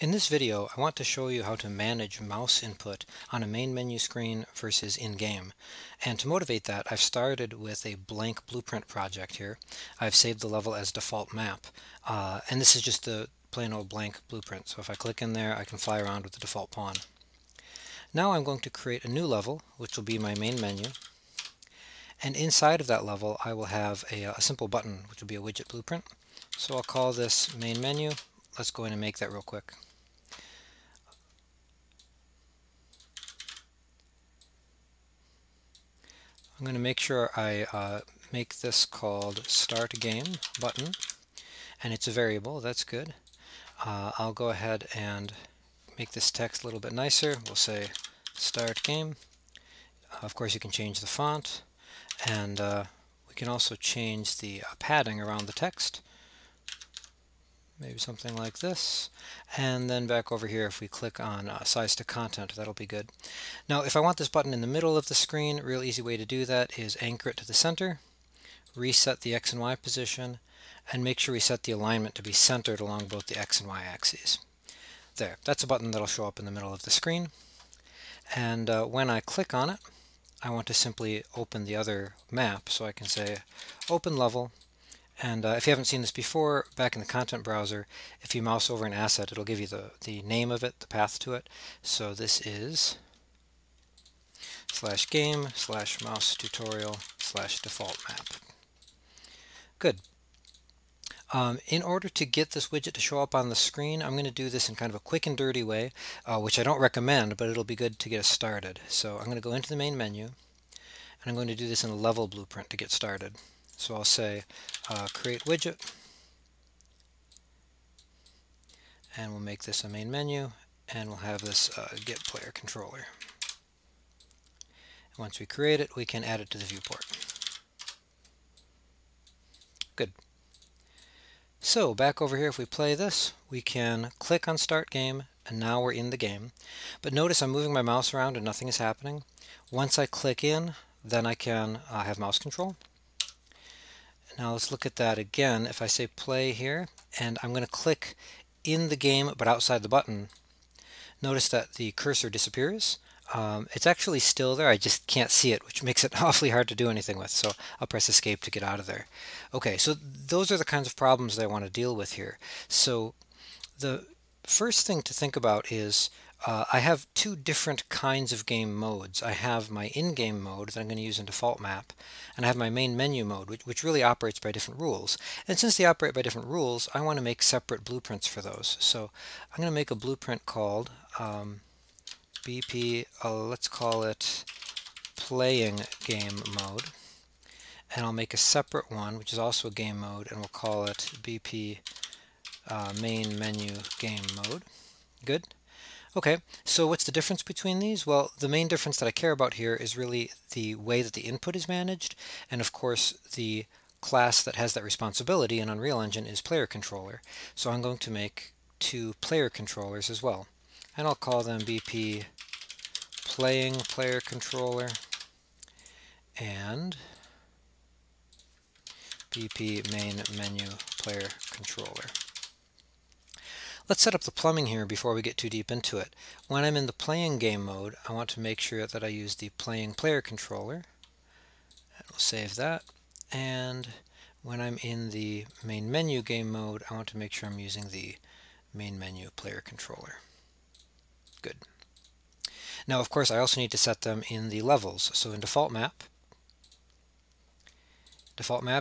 In this video, I want to show you how to manage mouse input on a main menu screen versus in-game. And to motivate that, I've started with a blank blueprint project here. I've saved the level as default map, and this is just the plain old blank blueprint. So if I click in there, I can fly around with the default pawn. Now I'm going to create a new level, which will be my main menu. And inside of that level, I will have a simple button, which will be a widget blueprint. So I'll call this main menu. Let's go in and make that real quick. I'm going to make sure I make this called Start Game Button, and it's a variable. That's good. I'll go ahead and make this text a little bit nicer. We'll say Start Game. Of course, you can change the font, and we can also change the padding around the text. Maybe something like this, and then back over here if we click on size to content, that'll be good. Now if I want this button in the middle of the screen, a real easy way to do that is anchor it to the center, reset the X and Y position, and make sure we set the alignment to be centered along both the X and Y axes. There, that's a button that'll show up in the middle of the screen, and when I click on it, I want to simply open the other map, so I can say open level. And if you haven't seen this before, back in the content browser, if you mouse over an asset, it'll give you the name of it, the path to it. So this is /game/mouse-tutorial/default-map. Good. In order to get this widget to show up on the screen, I'm going to do this in kind of a quick and dirty way, which I don't recommend, but it'll be good to get us started. So I'm going to go into the main menu, and I'm going to do this in a level blueprint to get started. So I'll say create widget, and we'll make this a main menu, and we'll have this get player controller. And once we create it, we can add it to the viewport. Good. So back over here, if we play this, we can click on Start Game, and now we're in the game. But notice I'm moving my mouse around and nothing is happening. Once I click in, then I can have mouse control. Now let's look at that again. If I say play here, and I'm going to click in the game but outside the button, notice that the cursor disappears. It's actually still there, I just can't see it, which makes it awfully hard to do anything with, so I'll press escape to get out of there. Okay, so those are the kinds of problems that I want to deal with here. So the first thing to think about is I have two different kinds of game modes. I have my in-game mode that I'm going to use in default map, and I have my main menu mode, which really operates by different rules. And since they operate by different rules, I want to make separate blueprints for those. So I'm going to make a blueprint called BP, let's call it Playing Game Mode, and I'll make a separate one, which is also a game mode, and we'll call it BP Main Menu Game Mode. Good. Okay, so what's the difference between these? Well, the main difference that I care about here is really the way that the input is managed, and of course the class that has that responsibility in Unreal Engine is Player Controller. So I'm going to make two Player Controllers as well, and I'll call them BP Playing Player Controller and BP Main Menu Player Controller. Let's set up the plumbing here before we get too deep into it. When I'm in the playing game mode, I want to make sure that I use the playing player controller. And we'll save that. And when I'm in the main menu game mode, I want to make sure I'm using the main menu player controller. Good. Now, of course, I also need to set them in the levels. So in default map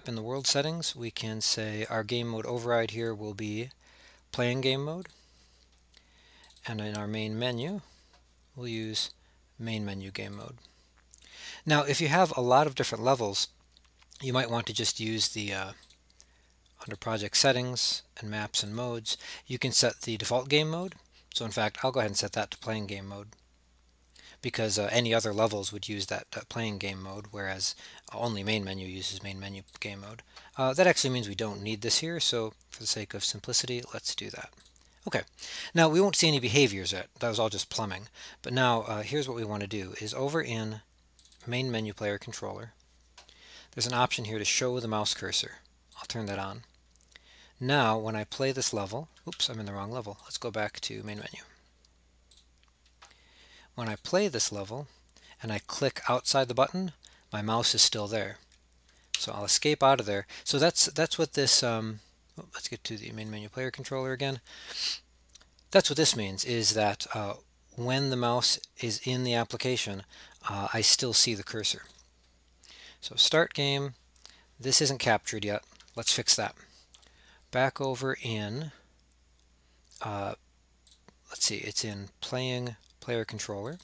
in the world settings, we can say our game mode override here will be playing game mode, and in our main menu we'll use main menu game mode. Now if you have a lot of different levels, you might want to just use the under project settings and maps and modes, you can set the default game mode. So in fact I'll go ahead and set that to playing game mode, because any other levels would use that playing game mode, whereas only main menu uses main menu game mode. That actually means we don't need this here, so for the sake of simplicity, let's do that. Okay, now we won't see any behaviors yet. That was all just plumbing. But now here's what we want to do, is over in main menu player controller, there's an option here to show the mouse cursor. I'll turn that on. Now when I play this level, oops, I'm in the wrong level. Let's go back to main menu. When I play this level and I click outside the button, my mouse is still there. So I'll escape out of there. So that's what this, let's get to the main menu player controller again. That's what this means, is that when the mouse is in the application, I still see the cursor. So start game. This isn't captured yet. Let's fix that. Back over in, let's see, it's in playing player controller.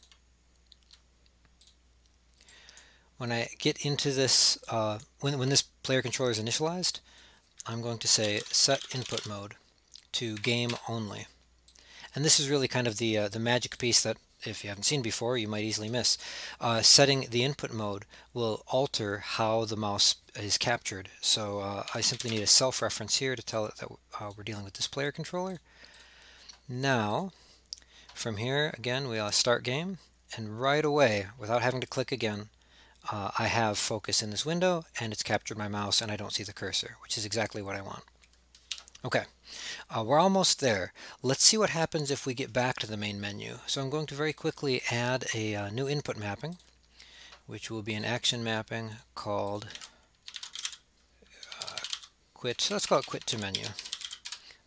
When I get into this, when this player controller is initialized, I'm going to say set input mode to game only. And this is really kind of the magic piece that, if you haven't seen before, you might easily miss. Setting the input mode will alter how the mouse is captured. So I simply need a self-reference here to tell it that we're dealing with this player controller. Now, from here, again, we start game. And right away, without having to click again, I have focus in this window, and it's captured my mouse, and I don't see the cursor, which is exactly what I want. Okay, we're almost there. Let's see what happens if we get back to the main menu. So I'm going to very quickly add a new input mapping, which will be an action mapping called quit. So let's call it quit to menu.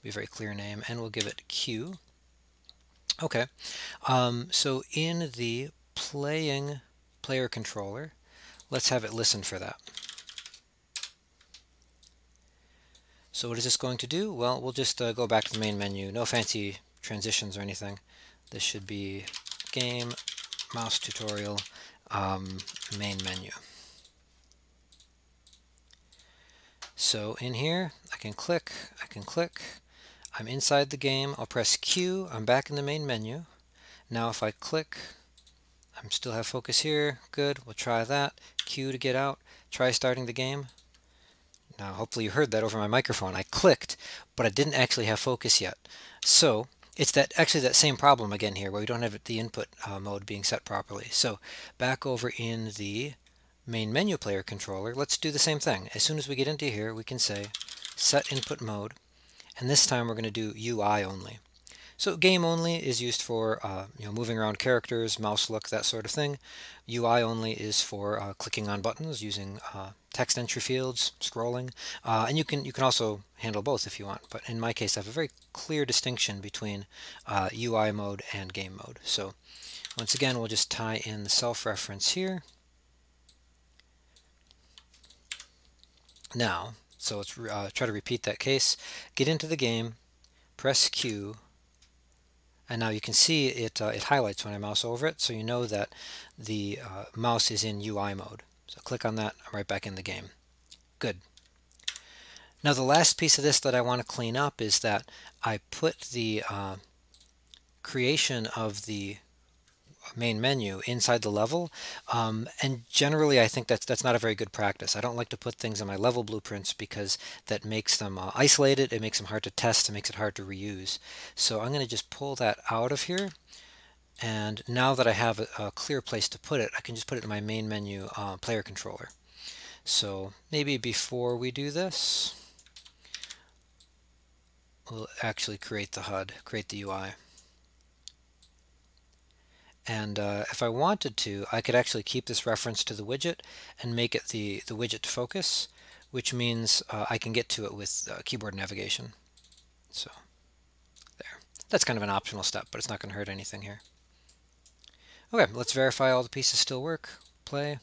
Be a very clear name, and we'll give it Q. Okay, so in the playing player controller, let's have it listen for that. So what is this going to do? Well, we'll just go back to the main menu. No fancy transitions or anything. This should be game, mouse tutorial, main menu. So in here, I can click. I'm inside the game. I'll press Q. I'm back in the main menu. Now if I click, I still have focus here. Good. We'll try that. Q to get out. Try starting the game. Now, hopefully you heard that over my microphone. I clicked, but I didn't actually have focus yet. So it's actually that same problem again here, where we don't have the input mode being set properly. So back over in the main menu player controller, let's do the same thing. As soon as we get into here, we can say set input mode, and this time we're going to do UI only. So game only is used for moving around characters, mouse look, that sort of thing. UI only is for clicking on buttons using text entry fields, scrolling, and you can also handle both if you want. But in my case, I have a very clear distinction between UI mode and game mode. So once again, we'll just tie in the self-reference here. Now, so let's try to repeat that case. Get into the game, press Q. And now you can see it, it highlights when I mouse over it, so you know that the mouse is in UI mode. So click on that, I'm right back in the game. Good. Now the last piece of this that I want to clean up is that I put the creation of the main menu inside the level, and generally I think that's not a very good practice. I don't like to put things in my level blueprints because that makes them isolated, it makes them hard to test, it makes it hard to reuse. So I'm going to just pull that out of here, and now that I have a clear place to put it, I can just put it in my main menu player controller. So maybe before we do this, we'll actually create the HUD, create the UI. And if I wanted to, I could actually keep this reference to the widget and make it the widget to focus, which means I can get to it with keyboard navigation. So there. That's kind of an optional step, but it's not going to hurt anything here. Okay, let's verify all the pieces still work. Play.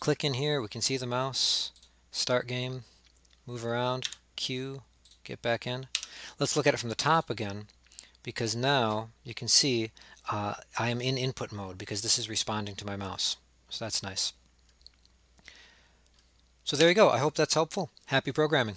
Click in here. We can see the mouse. Start game. Move around. Q. Get back in. Let's look at it from the top again, because now you can see I am in input mode because this is responding to my mouse. So that's nice. So there you go. I hope that's helpful. Happy programming.